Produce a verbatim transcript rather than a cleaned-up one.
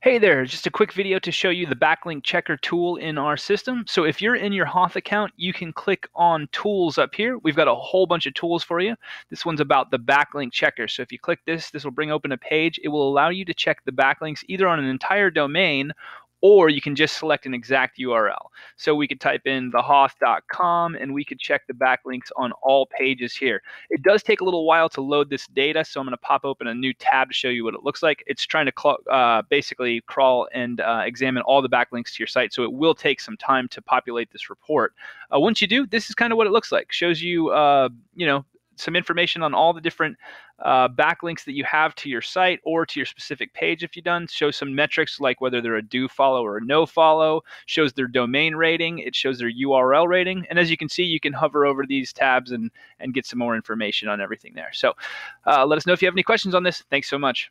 Hey there, just a quick video to show you the backlink checker tool in our system. So if you're in your Hoth account, you can click on tools up here. We've got a whole bunch of tools for you. This one's about the backlink checker. So if you click this, this will bring open a page. It will allow you to check the backlinks either on an entire domain, or you can just select an exact U R L. So we could type in the hoth dot com and we could check the backlinks on all pages here. It does take a little while to load this data, so I'm going to pop open a new tab to show you what it looks like. It's trying to uh, basically crawl and uh, examine all the backlinks to your site, so it will take some time to populate this report. Uh, once you do, this is kind of what it looks like. Shows you, uh, you know, some information on all the different uh, backlinks that you have to your site or to your specific page if you've done. Shows some metrics like whether they're a do follow or a no follow. Shows their domain rating. It shows their U R L rating. And as you can see, you can hover over these tabs and, and get some more information on everything there. So uh, let us know if you have any questions on this. Thanks so much.